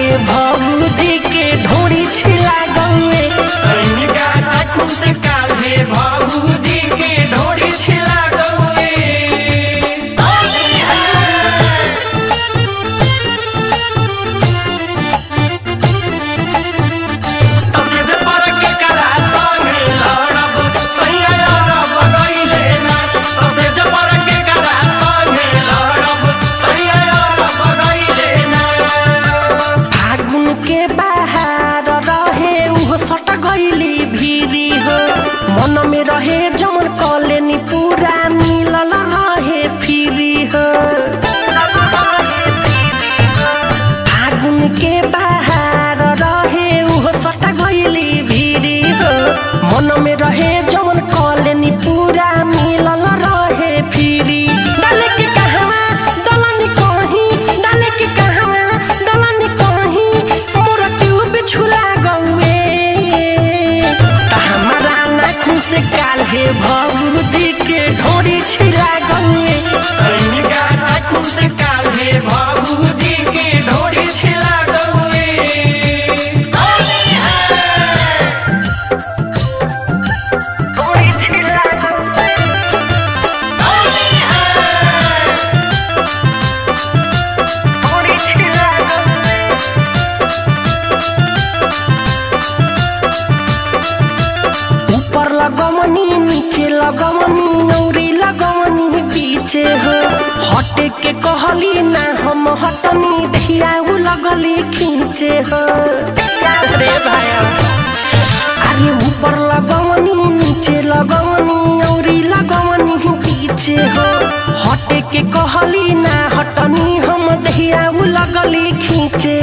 रे भबूजी के ढोरी छिला गौए मन में रहे जमन कॉलोनी पूरा मिलल रहे फिरी हो। फागुन के बाहर रहे उहो सट गइली भीरी हो। मन में रहे जमन कॉलोनी पूरा मिलल रहे फिरी। डाले के कहवा दलनी कहीं, डाले के कहवा दलनी कहीं, मोर क्यों बिछुला गौए। काल हे भबूजी के ढोरी छिला गौए काल हे भबूजी के ढोरी छिला गौए। लगौनी नीचे लगौनी नौरी लगौनी पीछे हो। हटे के कहली ना हम हटनी धिया उ लगली खींचे हो। अरे ऊपर लगौनी नीचे लगौनी नौरी लगौनी पीछे हो। हटे के कहली ना हटनी हम धिया उ लगली खींचे।